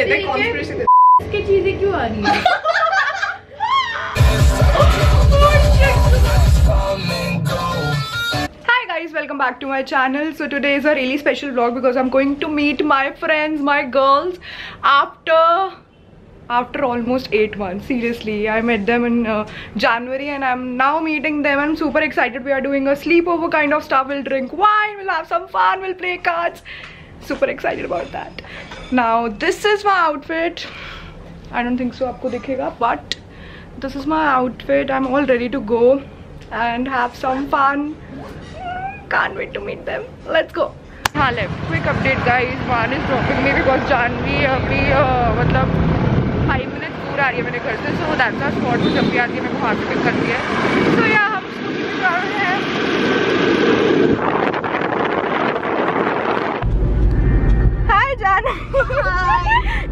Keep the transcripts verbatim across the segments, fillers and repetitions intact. इसके चीजें क्यों आ रही है? Hi guys, welcome back to my channel. So today is a really special vlog because I'm going to meet my friends, my girls after after almost eight months. Seriously, I met them in uh, January and I'm now meeting them. I'm super excited. We are doing a sleepover kind of stuff. We'll drink wine, we'll have some fun, we'll play cards. Super excited about that. Now this is my outfit. I don't think so आपको दिखेगा but this is my outfit. I'm all ready to go and have some fun. Can't wait to meet them. Let's go. हाँ ले quick update guys. One is dropping me because Janvi अभी मतलब five minutes दूर आ रही है मेरे घर से, so that's our spot पे जब भी आती है मेरे को हाथ पे pick करती है. So yeah, हम स्कूटी में जा रहे हैं.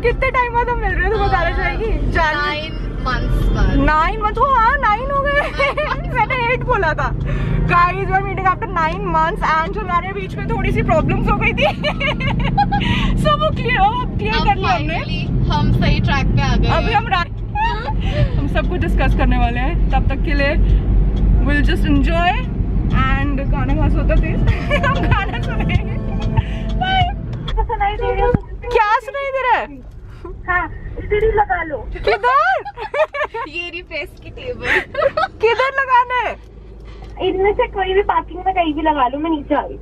कितने टाइम बाद हम मिल रहे हो? बता जाएगी नाइन मंथ्स नाइन मंथ हो हाँ नाइन हो गए मैंने एट बोला था. Guys our meeting after nine months and हमारे बीच में थोड़ी सी प्रॉब्लम्स हो गई थी सब वो क्लियर हो क्लियर कर लिया हमने. हम सही ट्रैक पे आ गए. अभी हम हम सब कुछ डिस्कस करने वाले हैं. तब तक के लिए विल जस्ट एंजॉय एंड गाना वहाँ सोता थे हम गाना सुनेंगे. सुनाई दे रही है क्या? सुनाई दे रहा है? हाँ, इधर ही लगा लो. किधर? ये रिप्रेस की टेबल किधर लगाना है? इनमें से कोई भी पार्किंग में कहीं भी लगा लो. मैं नीचे आ रही.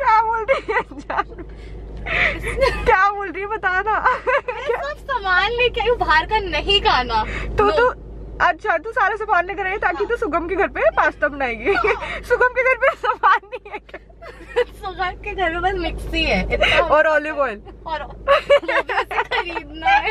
क्या बोल रही है? क्या बोल रही है बता ना. सब सामान लेके आई हूँ बाहर का नहीं खाना. तो तू अच्छा तू सारा सामान लेकर आई ताकि तू सुगम के घर पे पास्ता बनाएगी. सुगम के घर पे सामान नहीं है क्या? सुगम के घर में बस मिक्सी है और ऑलिव ऑयल और खरीदना है.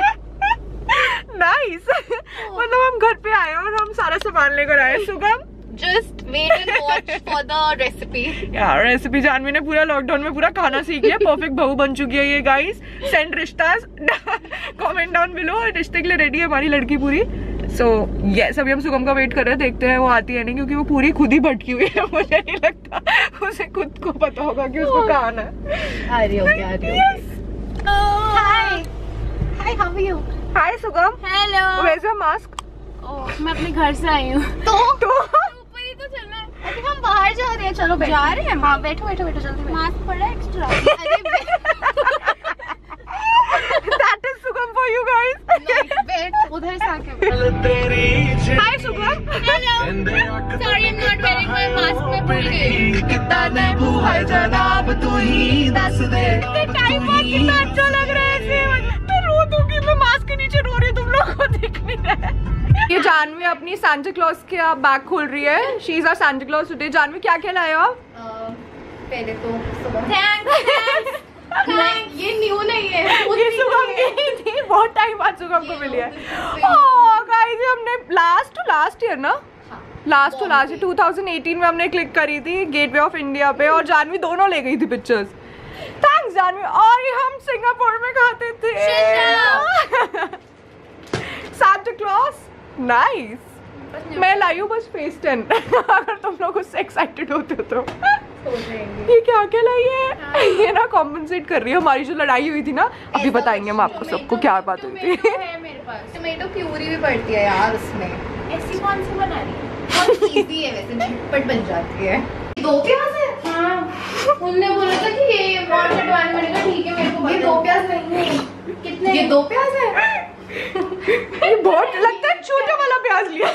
नाइस. मतलब हम घर पे आए और हम सारा सामान लेकर आए. Sugam just wait and watch for the recipe. यार रेसिपी जानवी ने पूरा लॉकडाउन में पूरा खाना सीख लिया. परफेक्ट बहू बन चुकी है ये. गाइस सेंड रिश्तास कमेंट डाउन बिलो. रिश्ते के लिए रेडी है हमारी लड़की पूरी. सो यस अभी हम सुगम का वेट कर रहे हैं. देखते हैं वो आती है नहीं क्योंकि वो पूरी खुद ही भटकी हुई है. मुझे नहीं लगता उसे खुद को पता होगा कि उसको कहाँ आना है. आ रही हो क्या? आ रही हो. Hi hi how are you? Hi Sugam. Hello. Where is your mask? Oh मैं अपने घर से आई हूँ. तो ऊपर ही तो चलना है. अरे हम बाहर जा रहे हैं. चलो जा रहे हैं. हाँ बैठो बैठो बैठो जल्दी. मास्क पड़ा extra. That is Sugam for you guys. No, wait. उधर से आके बोलो. Hi Sugam. Hello. Sorry, I'm not wearing my mask. मैं भूल गई. कितना नैबू है जनाब तू ही दस दे. इतने टाइम बाद कितना अच्छा लग रहा है इसमें. मैं रो दूँगी. मैं मास्क के नीचे रो रही हूँ. तुम लोगों को दिख नहीं रहा है. ये जानवी अपनी सांता क्लॉस के आप बैग खोल रही है. She is our Santa Claus today. Janvi क्या क्या लाए हो आप? पहले तो सुबह. Thanks. नहीं ये न्यू नहीं है. ये सुगम की थी. बहुत टाइम बाद सुगम को मिली है. ओह गाइस हमने लास्ट टू लास्ट ईयर ना लास्ट टू लास्ट दो हज़ार अठारह में हमने क्लिक करी थी गेटवे ऑफ इंडिया पे और जानवी दोनों ले गई थी पिक्चर्स. थैंक्स जानवी. और ये हम सिंगापुर में खाते थे सांता क्लॉस. नाइस. मैं लाई हूँ बस फेस टेन. अगर तुम लोग उससे एक्साइटेड होते हो तो ये क्या क्या लाई है? ये ना कॉम्पनसेट कर रही है हमारी जो लड़ाई हुई थी ना. अभी बताएंगे हम आपको सबको क्या बात हुई थी. टोमेटो प्यूरी भी पड़ती है यार उसमें. ऐसी कौन सी बना रही है? इजी है वैसे झटपट बन जाती है. दो प्याज है. उनने बोला था कि ये ठीक है मेरे को. ये दो प्याज नहीं है. कितने ये दो प्याज है? ये बहुत लगता है छोटा वाला प्याज लिया.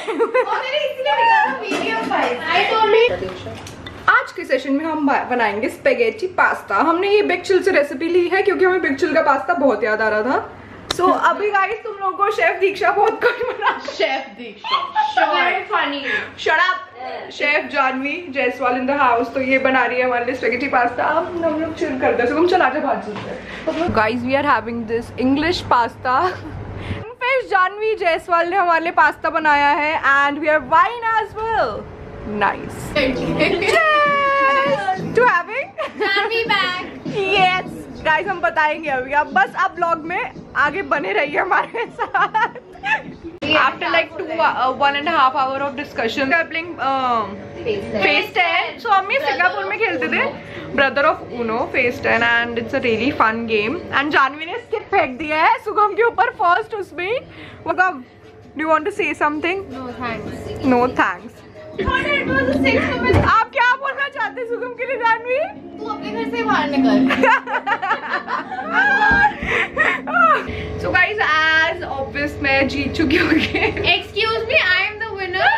आज के सेशन में हम बनाएंगे स्पेगेटी पास्ता. हमने ये बिग चिल से रेसिपी ली है क्योंकि हमें बिग चिल का पास्ता बहुत याद आ रहा था. सो so, अभी गाइस तुम लोगों को शेफ दीक्षा बहुत कुछ बना. Chef Diksha chef Janvi Jaiswal in the house. तो ये बना रही है हमारे लिए स्पेगेटी पास्ता. हम हम लोग चिल करते हैं. सुगम चल आजा भाजी. Guys we are having this English pasta. Janvi Jaiswal ने हमारे लिए पास्ता बनाया है and we have wine as well. Nice. Cheers to having Janvi back. Yes guys हम बताएंगे अभी. आप बस आप ब्लॉग में आगे बने रहिए हमारे साथ. After like two, uh, one and a half hour of discussion, coupling um, face ten. So, we played in Singapore में खेलते थे Brother of Uno face ten and it's a really fun game. And Janvi ने skip फेंक दिया है Sugam के ऊपर first उसमें. Sugam, do you want to say something? No thanks. No thanks. आप क्या बोलना चाहते हैं Sugam के लिए Janvi? तू अपने घर से बाहर निकल. So guys, as obvious मैं जीत चुकी हूँ. Excuse me, I am the winner.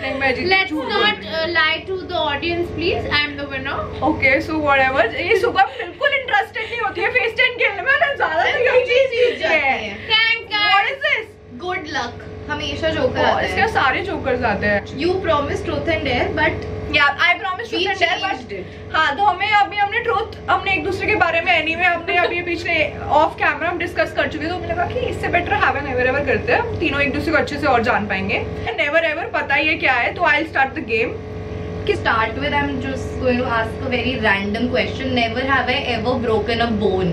नहीं मैं जीत. Let's not uh, lie to the audience, please. I am the winner. Okay, so whatever. ये Sugam बिल्कुल interested नहीं होती है face ten खेलने में और ज़्यादा तो जीत जाती है. Thank God. What is this? Good luck. हमेशा जोकर आते हैं। इसके सारे जोकर्स आते हैं। You promised truth and dare, but yeah, I promised truth and dare, but हाँ तो हमें अभी हमने truth हमने एक दूसरे के बारे में anyway हमने अभी पिछले off camera हम discuss कर चुके तो हमें लगा कि इससे better have and never ever करते हैं तीनों एक दूसरे को अच्छे से और जान पाएंगे। Never ever पता ये क्या है तो I'll start the game. To start with, I'm just going to ask a very random question. Never have I ever broken a bone?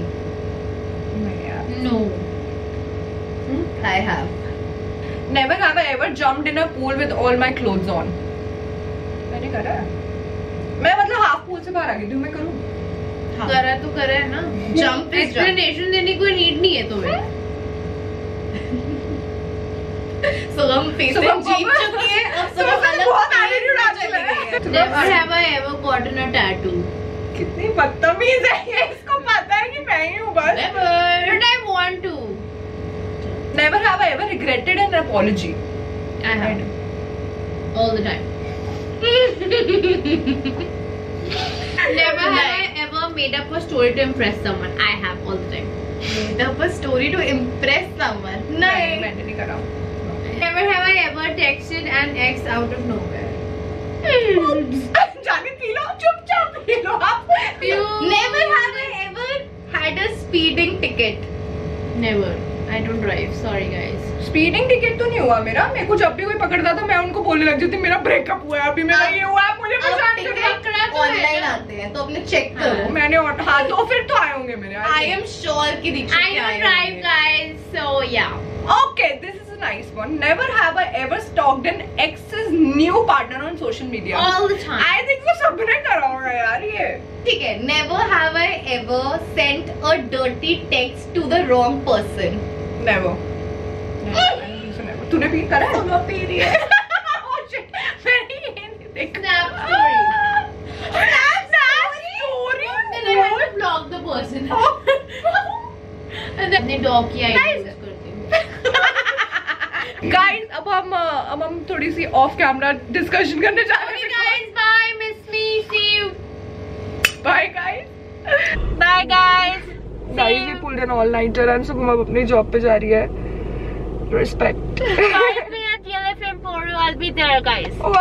No. I have. Never have I ever jumped in a pool with all my clothes on. मैंने करा है। मैं मतलब half pool से बाहर आ गई थी मैं करूँ। करा तो करा है ना। Jump is jump. Explanation देने कोई need नहीं है तुम्हें। Sugam face में जीत चुकी है। अब Sugam बहुत attitude आ चुकी है। Never have I ever gotten a tattoo. कितनी बदतमीज है ये इसको पता है कि मैं ही हूँ बस। Never. But I want to. Never have I ever regretted an apology. I have. All the time. Never have I ever made up a story to impress someone. I have all the time. Made up a story to impress someone. No. Never have I ever texted an ex out of nowhere. Oops. जाने पीलो चुपचाप पीलो आप. Never have I ever had a speeding ticket. Never. I don't drive, sorry guys. Speeding ticket तो नहीं हुआ मेरा, मेरे को जब भी कोई पकड़ता था मैं उनको बोलने लग जाती मेरा breakup हुआ है, अभी मेरा ये हुआ है, मुझे पहचान करो. Online आते हैं, तो अपने check करो. मैंने और हाँ तो फिर तो आए होंगे मेरे. I am sure कि दिखते हैं. I don't drive guys, so yeah. Okay, this is a nice one. Never have I ever stalked an ex's new partner on social media. All the time. I think वो सबने करा होगा यार ये. ठीक है. Never have I ever sent a dirty text to the wrong person. Never. Never. Never. तूने पी करा है? मैं पी रही है. Oh shit. मैंने ये नहीं देखा. Snap story. Snap story. Then I had to block the person. अपने dog की आईडी यूज़ करती हूँ. Guys, अब हम अब हम थोड़ी सी off camera discussion करने जा रहे हैं. Okay guys, bye. Miss me. See you. Bye guys. Bye guys. Guys, we pulled an all-nighter and Sugam अब अपनी job पे जा रही है. Respect. Five minutes yellow frame for you. I'll be there, guys. Wow.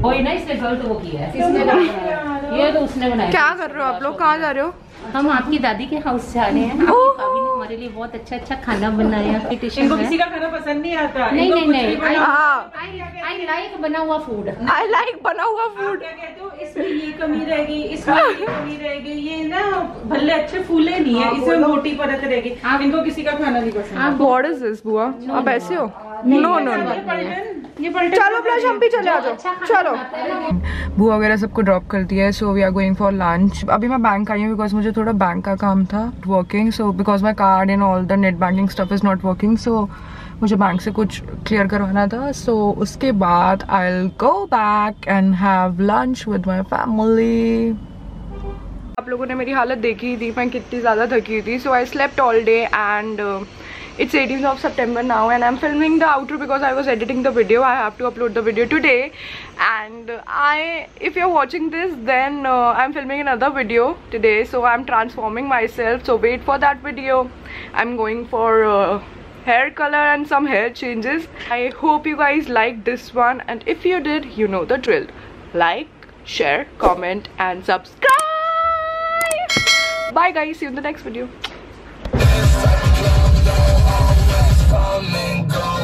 वो ही ना इसने गलत वो किया है. इसने बनाया. ये तो उसने बनाया. क्या कर रहे हो आप लोग? कहाँ जा रहे हो? हम आपकी दादी के हाउस जा रहे हैं. भाभी ने हमारे लिए बहुत अच्छा अच्छा खाना बनाया. इनको किसी का खाना पसंद नहीं आता. नहीं नहीं नहीं. I like बना हुआ फूड. I like बना हुआ फूड. क्या कहते हो? इसमें ये कमी रहेगी, इसमें ये कमी रहेगी. ये ना भले अच्छे फूले नहीं है, इसमें मोटी परत रहेगी. इनको किसी का खाना नहीं पसंद. What is this बुआ? आप ऐसे हो? No no no. चलो प्लस हम भी चले आ जाओ. चलो. बुआ वगैरह सबको ड्रॉप कर दिया है. So we are going for lunch. अभी मैं बैंक आई हूँ because मुझे थोड़ा बैंक का काम था working so because my card and all the net banking stuff is not working so मुझे बैंक से कुछ क्लियर करवाना था सो so, उसके बाद I will go back and have lunch with my family. आप लोगों ने मेरी हालत देखी थी मैं कितनी ज़्यादा थकी थी. So I slept all day and It's eighteenth of September now and I'm filming the outro because I was editing the video. I have to upload the video today and I if you're watching this then uh, I'm filming another video today, so I'm transforming myself, so wait for that video. I'm going for uh, hair color and some hair changes. I hope you guys liked this one and if you did you know the drill. Like, share, comment and subscribe. Bye guys, see you in the next video. Come and go.